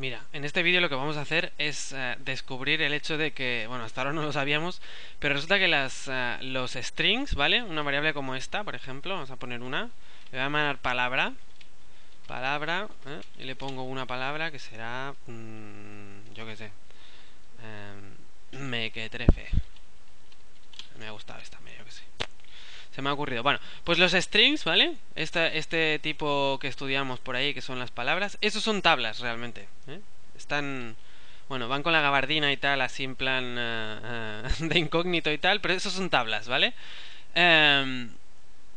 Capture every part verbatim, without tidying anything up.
Mira, en este vídeo lo que vamos a hacer es uh, descubrir el hecho de que, bueno, hasta ahora no lo sabíamos, pero resulta que las, uh, los strings, ¿vale? Una variable como esta, por ejemplo, vamos a poner una, le voy a llamar palabra, palabra, ¿eh? Y le pongo una palabra que será, mmm, yo qué sé, um, mequetrefe. Me ha gustado esta, yo qué sé. Se me ha ocurrido. Bueno, pues los strings, ¿vale? Este, este tipo que estudiamos por ahí, que son las palabras, esos son tablas realmente, ¿eh? Están, bueno, van con la gabardina y tal, así en plan uh, uh, de incógnito y tal, pero esos son tablas, ¿vale? Um,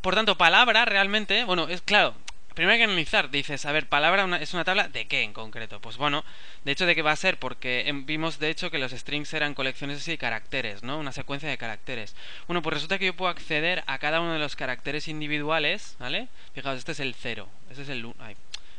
por tanto, palabra realmente, bueno, es claro, primero hay que analizar, dices, a ver, palabra una, es una tabla, ¿de qué en concreto? Pues bueno, de hecho, ¿de qué va a ser? Porque vimos, de hecho, que los strings eran colecciones así de caracteres, ¿no? Una secuencia de caracteres. Bueno, pues resulta que yo puedo acceder a cada uno de los caracteres individuales, ¿vale? Fijaos, este es el cero, este es el uno,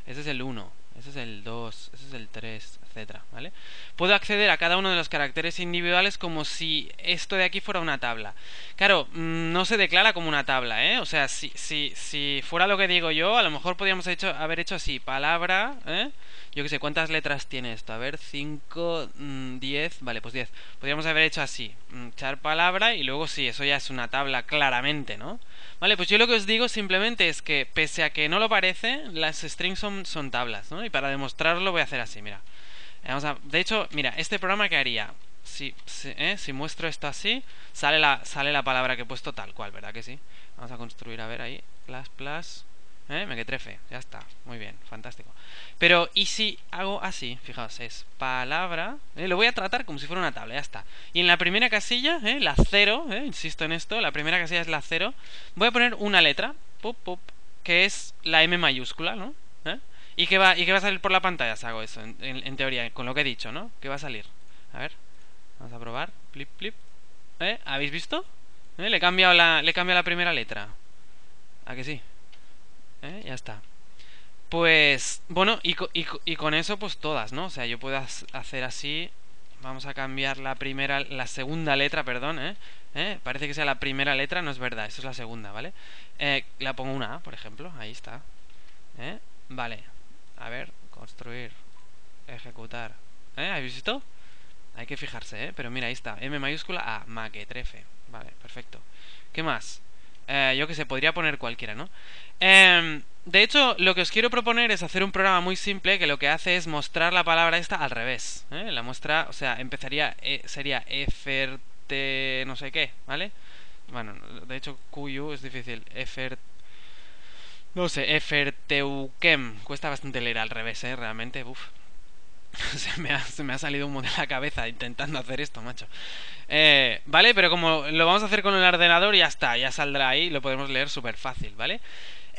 este es el uno, este es el dos, este es el tres, etcétera, ¿vale? Puedo acceder a cada uno de los caracteres individuales como si esto de aquí fuera una tabla. Claro, no se declara como una tabla, ¿eh? O sea, si, si, si fuera lo que digo yo, a lo mejor podríamos hecho, haber hecho así, palabra, ¿eh? Yo qué sé, ¿cuántas letras tiene esto? A ver, cinco, diez, vale, pues diez. Podríamos haber hecho así, echar palabra y luego sí, eso ya es una tabla claramente, ¿no? Vale, pues yo lo que os digo simplemente es que, pese a que no lo parece, las strings son, son tablas, ¿no? Y para demostrarlo voy a hacer así, mira. Vamos a, de hecho, mira, este programa que haría, si, si, eh, si muestro esto así, sale la, sale la palabra que he puesto tal cual, ¿verdad que sí? Vamos a construir, a ver ahí, plus, plus, eh, mequetrefe, ya está, muy bien, fantástico. Pero, ¿y si hago así? Fijaos, es palabra, eh, lo voy a tratar como si fuera una tabla, ya está. Y en la primera casilla, eh, la cero, eh, insisto en esto, la primera casilla es la cero, voy a poner una letra, pop, pop, que es la M mayúscula, ¿no? ¿Eh? ¿Y qué va, y qué va a salir por la pantalla si hago eso? En, en, en teoría, con lo que he dicho, ¿no? ¿Qué va a salir? A ver, vamos a probar. Plip, plip. ¿Eh? ¿Habéis visto? ¿Eh? Le he cambiado la, le he cambiado la primera letra. ¿A que sí? ¿Eh? Ya está. Pues, bueno, y, y, y con eso, pues todas, ¿no? O sea, yo puedo hacer así. Vamos a cambiar la primera, la segunda letra, perdón, ¿eh? ¿Eh? Parece que sea la primera letra, no es verdad, eso es la segunda, ¿vale? Eh, la pongo una A, por ejemplo, ahí está. ¿Eh? Vale. A ver, construir, ejecutar. ¿Eh? ¿Habéis visto? Hay que fijarse, ¿eh? Pero mira, ahí está. M mayúscula A, mequetrefe. Vale, perfecto. ¿Qué más? Eh, yo que sé, podría poner cualquiera, ¿no? Eh, de hecho, lo que os quiero proponer es hacer un programa muy simple que lo que hace es mostrar la palabra esta al revés, ¿eh? La muestra, o sea, empezaría, eh, sería eferte no sé qué, ¿vale? Bueno, de hecho, Q U es difícil. Eferte. No sé, eferteuquem. Cuesta bastante leer al revés, ¿eh? Realmente, uff. Se me ha, se me ha salido humo de la cabeza intentando hacer esto, macho. Eh, vale, pero como lo vamos a hacer con el ordenador, ya está, ya saldrá ahí, lo podemos leer súper fácil, ¿vale?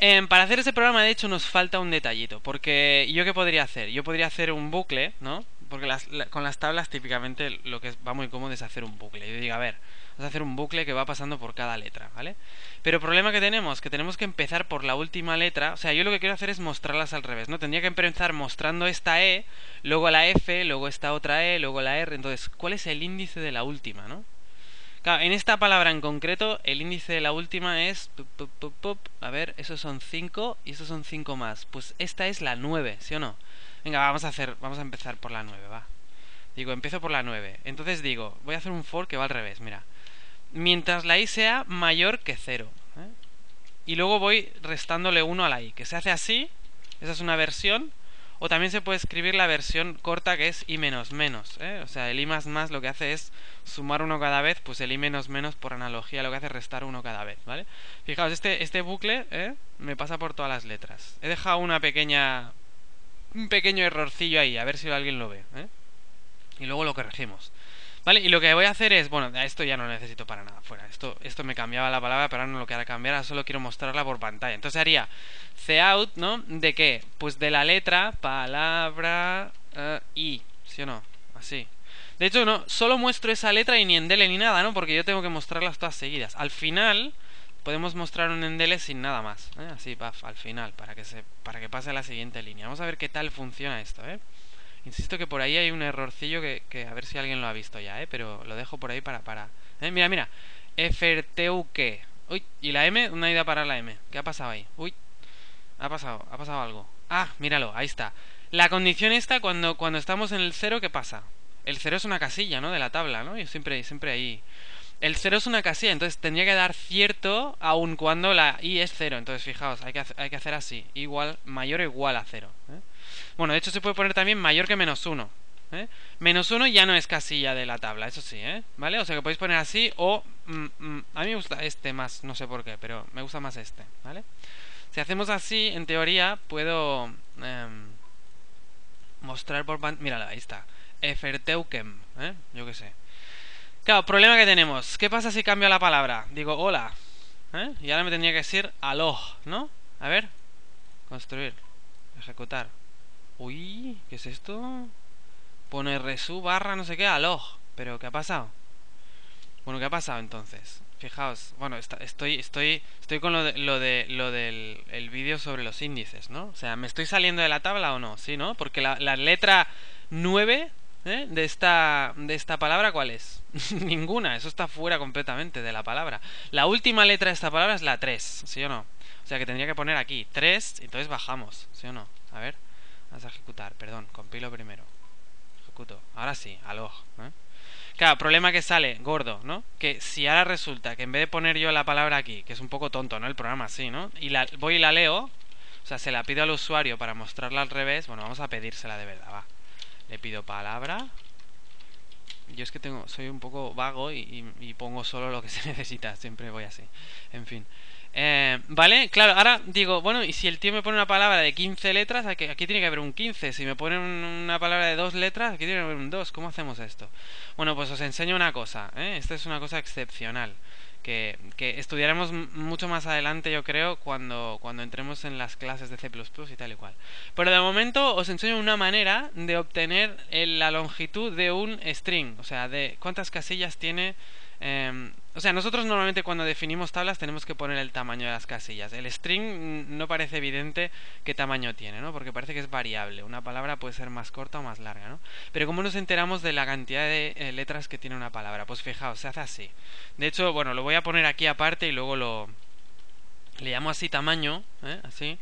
Eh, para hacer ese programa, de hecho, nos falta un detallito. Porque, ¿yo qué podría hacer? Yo podría hacer un bucle, ¿no? Porque las, la, con las tablas, típicamente, lo que va muy cómodo es hacer un bucle. Yo digo, a ver, vamos a hacer un bucle que va pasando por cada letra, ¿vale? Pero el problema que tenemos, que tenemos que empezar por la última letra. O sea, yo lo que quiero hacer es mostrarlas al revés, ¿no? Tendría que empezar mostrando esta E, luego la F, luego esta otra E, luego la R. Entonces, ¿cuál es el índice de la última, no? Claro, en esta palabra en concreto, el índice de la última es... A ver, esos son cinco y esos son cinco más. Pues esta es la nueve, ¿sí o no? Venga, vamos a hacer, vamos a empezar por la nueve, va. Digo, empiezo por la nueve. Entonces digo, voy a hacer un for que va al revés, mira. Mientras la i sea mayor que cero, ¿eh? Y luego voy restándole uno a la i, que se hace así. Esa es una versión. O también se puede escribir la versión corta, que es i menos menos, ¿eh? O sea, el i más más lo que hace es sumar uno cada vez. Pues el i menos menos, por analogía, lo que hace es restar uno cada vez, ¿vale? Fijaos, este, este bucle, ¿eh? Me pasa por todas las letras. He dejado una pequeña... un pequeño errorcillo ahí, a ver si alguien lo ve, ¿eh? Y luego lo corregimos. Vale, y lo que voy a hacer es, bueno, esto ya no lo necesito para nada, fuera, esto, esto me cambiaba la palabra, pero ahora no lo quiero cambiar, ahora solo quiero mostrarla por pantalla. Entonces haría cout, ¿no? ¿De qué? Pues de la letra, palabra, uh, i, ¿sí o no? Así. De hecho, no, solo muestro esa letra y ni endele ni nada, ¿no? Porque yo tengo que mostrarlas todas seguidas. Al final, podemos mostrar un endele sin nada más, ¿eh? Así, paf, al final, para que, se, para que pase a la siguiente línea. Vamos a ver qué tal funciona esto, ¿eh? Insisto que por ahí hay un errorcillo que, que a ver si alguien lo ha visto ya, ¿eh? Pero lo dejo por ahí para... para ¿eh? Mira, mira. Eferteuque. Uy, ¿y la M? Una idea para la M. ¿Qué ha pasado ahí? Uy, ha pasado, ha pasado algo. Ah, míralo, ahí está. La condición esta, cuando, cuando estamos en el cero, ¿qué pasa? El cero es una casilla, ¿no? De la tabla, ¿no? Yo siempre, siempre ahí... El cero es una casilla, entonces tendría que dar cierto aun cuando la i es cero. Entonces, fijaos, hay que, hace, hay que hacer así. Igual, mayor o igual a cero. ¿eh? Bueno, de hecho se puede poner también mayor que menos uno. ¿eh? Menos uno ya no es casilla de la tabla, eso sí, ¿eh? ¿Vale? O sea que podéis poner así o... Mm, mm, a mí me gusta este más, no sé por qué, pero me gusta más este, ¿vale? Si hacemos así, en teoría, puedo... Eh, mostrar por... Mírala, ahí está. Eferteukem, ¿eh? Yo qué sé. Claro, problema que tenemos. ¿Qué pasa si cambio la palabra? Digo, hola. ¿Eh? Y ahora me tendría que decir aloj, ¿no? A ver. Construir. Ejecutar. Uy, ¿qué es esto? Pone resu barra no sé qué, aloj. ¿Pero qué ha pasado? Bueno, ¿qué ha pasado entonces? Fijaos. Bueno, está, estoy estoy estoy con lo de, lo, de, lo del el vídeo sobre los índices, ¿no? O sea, ¿me estoy saliendo de la tabla o no? Sí, ¿no? Porque la, la letra nueve... ¿Eh? De esta de esta palabra, ¿cuál es? Ninguna, eso está fuera completamente de la palabra. La última letra de esta palabra es la tres, ¿sí o no? O sea que tendría que poner aquí tres, entonces bajamos, ¿sí o no? A ver, vamos a ejecutar, perdón, compilo primero. Ejecuto, ahora sí, aloj. ¿eh? Claro, problema que sale, gordo, ¿no? Que si ahora resulta que en vez de poner yo la palabra aquí, que es un poco tonto, ¿no? El programa así, ¿no? Y la, voy y la leo, o sea, se la pido al usuario para mostrarla al revés. Bueno, vamos a pedírsela de verdad, va. Le pido palabra. Yo es que tengo, soy un poco vago y, y, y pongo solo lo que se necesita. Siempre voy así. En fin. Eh, vale, claro, ahora digo, bueno, y si el tío me pone una palabra de quince letras, aquí, aquí tiene que haber un quince. Si me pone un, una palabra de dos letras, aquí tiene que haber un dos. ¿Cómo hacemos esto? Bueno, pues os enseño una cosa. ¿eh? Esta es una cosa excepcional. Que, que estudiaremos mucho más adelante, yo creo, cuando, cuando entremos en las clases de C plus plus y tal y cual. Pero de momento os enseño una manera de obtener el, la longitud de un string. O sea, de cuántas casillas tiene... Eh, o sea, nosotros normalmente cuando definimos tablas tenemos que poner el tamaño de las casillas. El string no parece evidente qué tamaño tiene, ¿no? Porque parece que es variable. Una palabra puede ser más corta o más larga, ¿no? Pero ¿cómo nos enteramos de la cantidad de eh, letras que tiene una palabra? Pues fijaos, se hace así. De hecho, bueno, lo voy a poner aquí aparte y luego lo... Le llamo así tamaño, ¿eh? Así.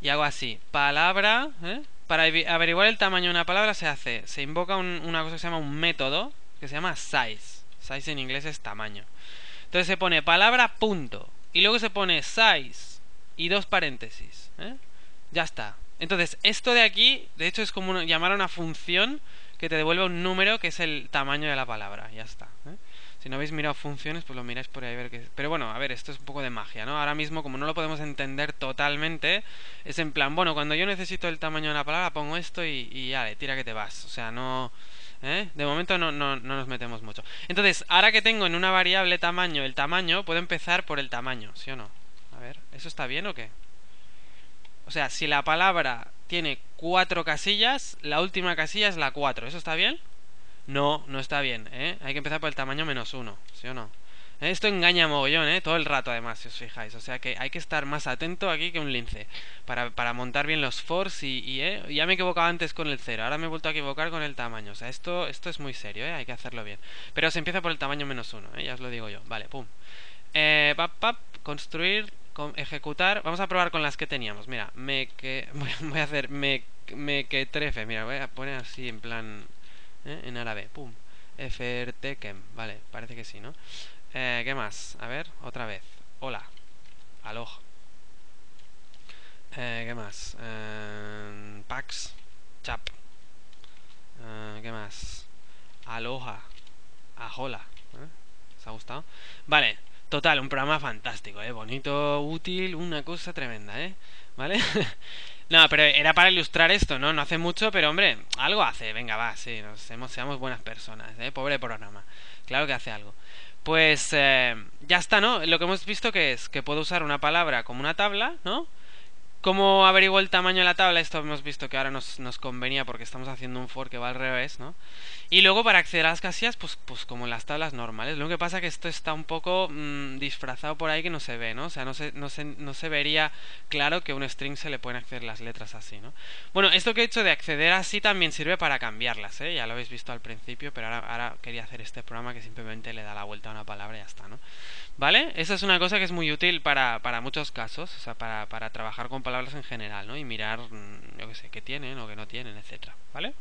Y hago así. Palabra, ¿eh? Para averiguar el tamaño de una palabra se hace... Se invoca un, una cosa que se llama un método, que se llama size. Size en inglés es tamaño. Entonces se pone palabra punto y luego se pone size y dos paréntesis. ¿eh? Ya está. Entonces esto de aquí, de hecho, es como una, llamar a una función que te devuelve un número que es el tamaño de la palabra. Ya está. ¿eh? Si no habéis mirado funciones, pues lo miráis por ahí a ver qué es. Pero bueno, a ver, esto es un poco de magia, ¿no? Ahora mismo, como no lo podemos entender totalmente, es en plan, bueno, cuando yo necesito el tamaño de la palabra pongo esto y, y ya, tira que te vas. O sea, no... ¿Eh? De momento no, no, no nos metemos mucho. Entonces, ahora que tengo en una variable tamaño el tamaño, puedo empezar por el tamaño, ¿sí o no? A ver, ¿eso está bien o qué? O sea, si la palabra tiene cuatro casillas, la última casilla es la cuatro, ¿eso está bien? No, no está bien, ¿eh? Hay que empezar por el tamaño menos uno, ¿sí o no? Esto engaña mogollón, ¿eh? Todo el rato, además, si os fijáis. O sea que hay que estar más atento aquí que un lince para, para montar bien los fors y, y ¿eh? Ya me equivocaba antes con el cero. Ahora me he vuelto a equivocar con el tamaño. O sea, esto, esto es muy serio, ¿eh? Hay que hacerlo bien. Pero se empieza por el tamaño menos uno, ¿eh? Ya os lo digo yo. Vale, pum. Eh, pap, pap, construir, con, ejecutar. Vamos a probar con las que teníamos. Mira, me que... Voy a hacer me, me que trefe. Mira, voy a poner así en plan... ¿eh? En árabe. Pum. Efertekem. Vale, parece que sí, ¿no? Eh, ¿Qué más? A ver, otra vez. Hola. Aloj. Eh, ¿Qué más? Eh, Pax. Chap. Eh, ¿Qué más? Aloha. Ajola. ¿Eh? ¿Os ha gustado? Vale. Total, un programa fantástico, ¿eh? Bonito, útil, una cosa tremenda, ¿eh? ¿Vale? No, pero era para ilustrar esto, ¿no? No hace mucho, pero hombre, algo hace. Venga, va, sí, nos hacemos, seamos buenas personas, ¿eh? Pobre programa. Claro que hace algo. Pues eh, ya está, ¿no? Lo que hemos visto que es que puedo usar una palabra como una tabla, ¿no? ¿Cómo averiguo el tamaño de la tabla? Esto hemos visto que ahora nos, nos convenía porque estamos haciendo un for que va al revés, ¿no? Y luego para acceder a las casillas, pues, pues como en las tablas normales. Lo que pasa es que esto está un poco mmm, disfrazado por ahí que no se ve, ¿no? O sea, no se, no, se, no se vería claro que a un string se le pueden acceder las letras así, ¿no? Bueno, esto que he hecho de acceder así también sirve para cambiarlas, ¿eh? Ya lo habéis visto al principio, pero ahora, ahora quería hacer este programa que simplemente le da la vuelta a una palabra y ya está, ¿no? ¿Vale? Esa es una cosa que es muy útil para, para muchos casos, o sea, para, para trabajar con palabras palabras en general, ¿no? Y mirar, yo que sé, qué tienen o qué no tienen, etcétera, ¿vale?